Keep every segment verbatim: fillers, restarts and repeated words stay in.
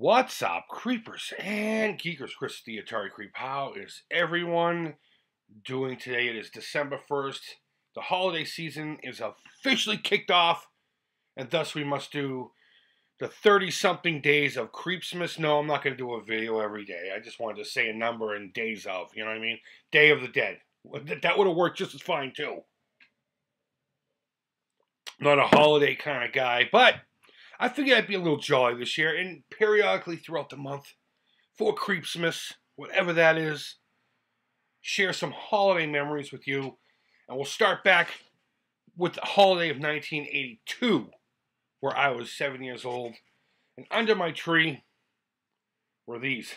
What's up, creepers and geekers? Chris the Atari Creep. How is everyone doing today? It is December first. The holiday season is officially kicked off, and thus we must do the thirty-something days of Creepsmas. No, I'm not going to do a video every day. I just wanted to say a number and days of, you know what I mean? Day of the Dead. That would have worked just as fine, too. Not a holiday kind of guy, but I figured I'd be a little jolly this year, and periodically throughout the month, for Creepsmas, whatever that is, share some holiday memories with you, and we'll start back with the holiday of nineteen eighty-two, where I was seven years old, and under my tree were these.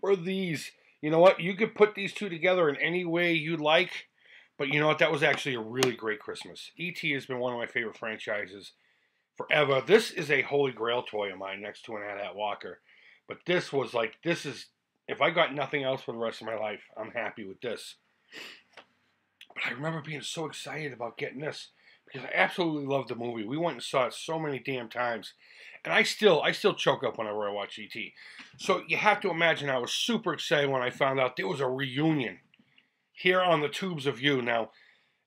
were these. You know what? You could put these two together in any way you like, but you know what? That was actually a really great Christmas. E T has been one of my favorite franchises forever. This is a holy grail toy of mine next to an Ad-Hat Walker. But this was like, this is, if I got nothing else for the rest of my life, I'm happy with this. But I remember being so excited about getting this because I absolutely loved the movie. We went and saw it so many damn times. And I still, I still choke up whenever I watch E T. So you have to imagine I was super excited when I found out there was a reunion here on the Tubes of You. Now,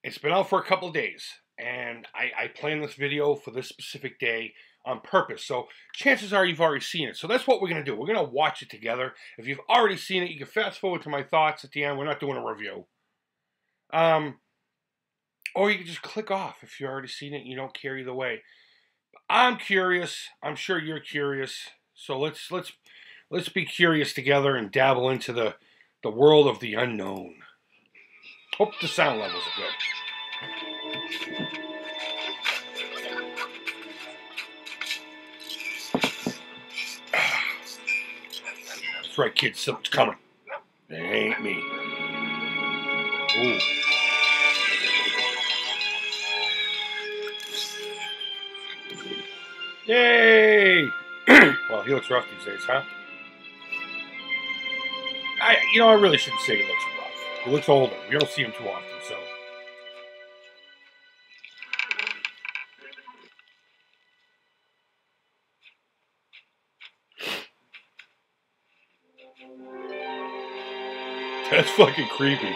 it's been out for a couple of days. And I, I planned this video for this specific day on purpose. So chances are you've already seen it. So that's what we're going to do. We're going to watch it together. If you've already seen it, you can fast forward to my thoughts at the end. We're not doing a review. Um, or you can just click off if you've already seen it and you don't care either way. I'm curious. I'm sure you're curious. So let's let's let's be curious together and dabble into the, the world of the unknown. Hope the sound levels are good. That's right, kids. Something's coming. It ain't me. Ooh. Yay! Well, he looks rough these days, huh? I, you know, I really shouldn't say he looks rough. He looks older. We don't see him too often, so. That's fucking creepy. He's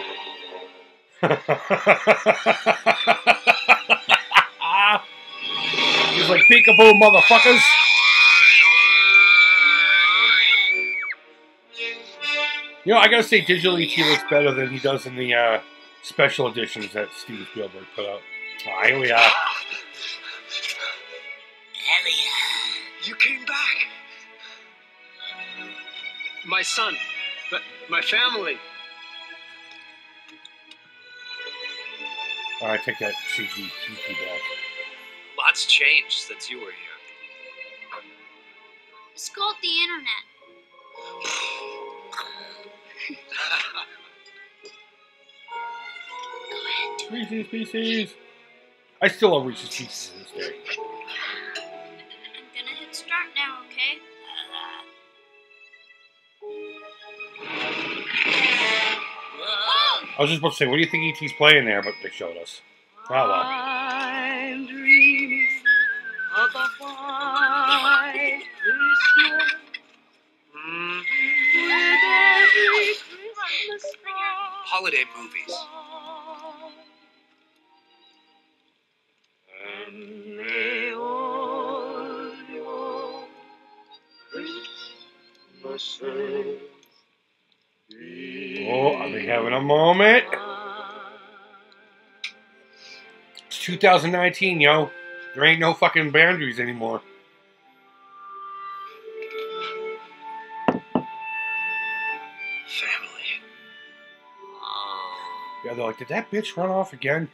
like, peekaboo, motherfuckers. You know, I gotta say, digitally, he looks better than he does in the uh, special editions that Steven Spielberg put out. Oh, here we are. Ellie, you came back. My son, but my family. All right, take that C G back. Lots changed since you were here. It's called the internet. Go ahead. Reese's Pieces. I still love Reese's Pieces to this day. I'm gonna hit start now, okay? I was just about to say, what do you think E T's playing there? But they showed us. Oh, well. I'm dreaming of a white Christmas. Holiday movies. And may all your Christmases. Oh, are they having a moment? It's two thousand nineteen, yo. There ain't no fucking boundaries anymore. Family. Yeah, they're like, did that bitch run off again?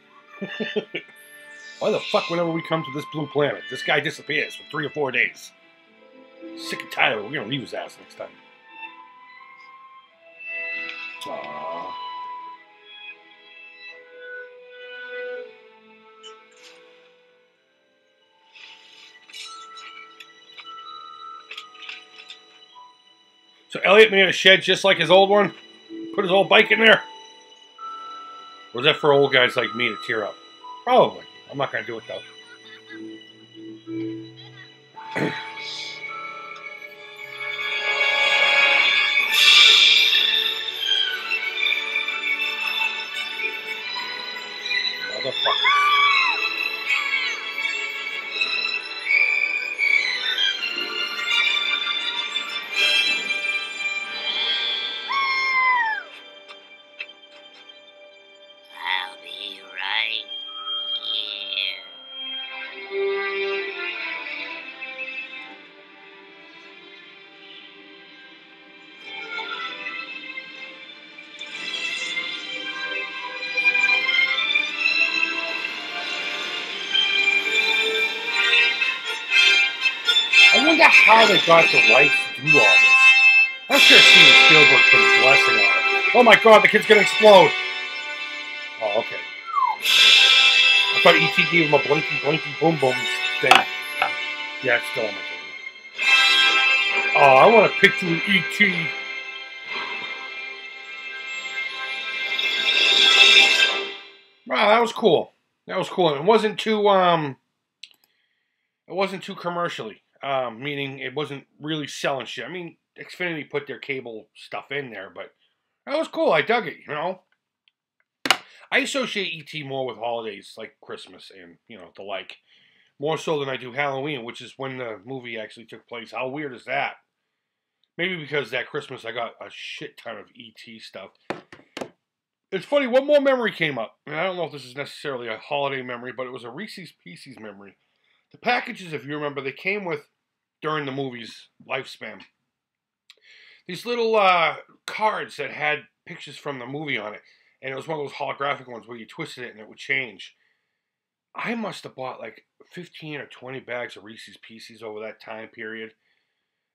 Why the fuck, whenever we come to this blue planet, this guy disappears for three or four days? Sick and tired of it. We're gonna leave his ass next time. Aww. So Elliot made a shed just like his old one. Put his old bike in there. Or is that for old guys like me to tear up? Probably. I'm not going to do it though. I wonder how they got the rights to do all this. I'm sure Steven Spielberg put his blessing on it. Oh my god, the kid's gonna explode! Oh, okay. I thought E T gave him a blinky, blinky, boom, boom thing. Yeah, it's still on my table. Oh, I want a picture with E T Wow, that was cool. That was cool. It wasn't too, um... It wasn't too commercially. Um, meaning it wasn't really selling shit. I mean, Xfinity put their cable stuff in there, but that was cool. I dug it, you know? I associate E T more with holidays, like Christmas and, you know, the like. More so than I do Halloween, which is when the movie actually took place. How weird is that? Maybe because that Christmas I got a shit ton of E T stuff. It's funny, one more memory came up. And I don't know if this is necessarily a holiday memory, but it was a Reese's Pieces memory. The packages, if you remember, they came with, during the movie's lifespan, these little uh, cards that had pictures from the movie on it. And it was one of those holographic ones where you twisted it and it would change. I must have bought like fifteen or twenty bags of Reese's Pieces over that time period.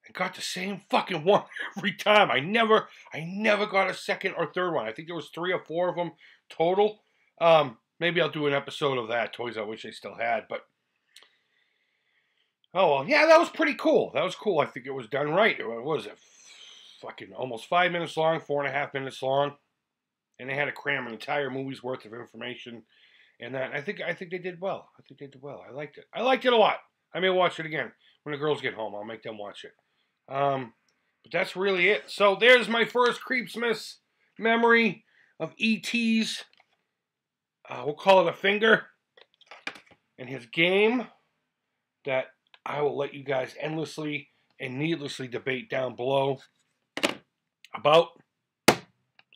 And got the same fucking one every time. I never, I never got a second or third one. I think there was three or four of them total. Um, maybe I'll do an episode of that, Toys I Wish I Still Had. But, oh well, yeah, that was pretty cool. That was cool. I think it was done right. It was fucking almost five minutes long, four and a half minutes long. And they had to cram an entire movie's worth of information in that. I think I think they did well. I think they did well. I liked it. I liked it a lot. I may watch it again. When the girls get home, I'll make them watch it. Um, but that's really it. So there's my first Creepsmas memory of E T's. Uh, we'll call it a finger. And his game that I will let you guys endlessly and needlessly debate down below about.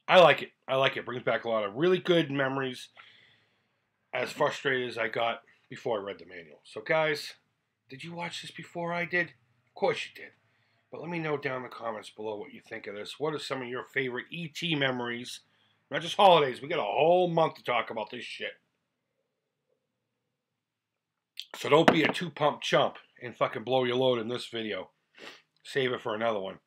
I like it. I like it. Brings back a lot of really good memories, as frustrated as I got before I read the manual. So guys, did you watch this before I did? Of course you did. But let me know down in the comments below what you think of this. What are some of your favorite E T memories? Not just holidays. We got a whole month to talk about this shit. So don't be a two-pump chump and fucking blow your load in this video. Save it for another one.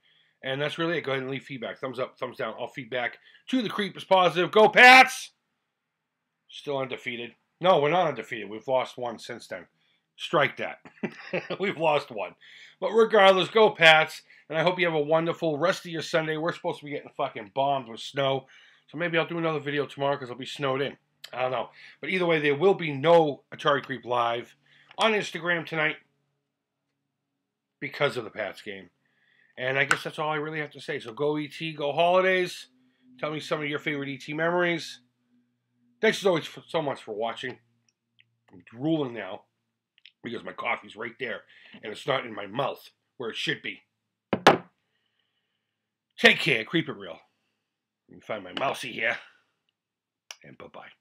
And that's really it. Go ahead and leave feedback. Thumbs up, thumbs down. All feedback to The Creep is positive. Go Pats! Still undefeated. No, we're not undefeated. We've lost one since then. Strike that. We've lost one. But regardless, go Pats. And I hope you have a wonderful rest of your Sunday. We're supposed to be getting fucking bombed with snow. So maybe I'll do another video tomorrow because I'll be snowed in. I don't know. But either way, there will be no Atari Creep Live on Instagram tonight because of the Pats game. And I guess that's all I really have to say. So go E T, go holidays. Tell me some of your favorite E T memories. Thanks as always for, so much for watching. I'm drooling now because my coffee's right there. And it's not in my mouth where it should be. Take care. Creep it real. You can find my mousey here. And bye-bye.